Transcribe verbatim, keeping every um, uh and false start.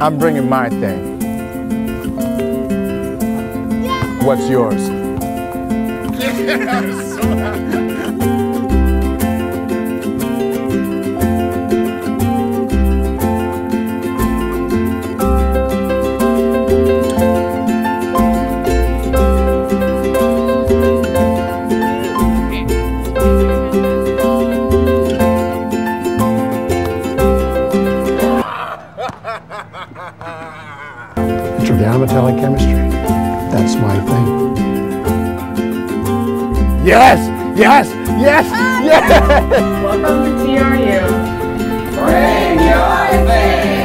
I'm bringing my thing. Yeah. What's yours? Yeah, I'm so happy. Intravenometallic chemistry. That's my thing. Yes! Yes! Yes! Yes! Welcome to T R U. Bring your thing!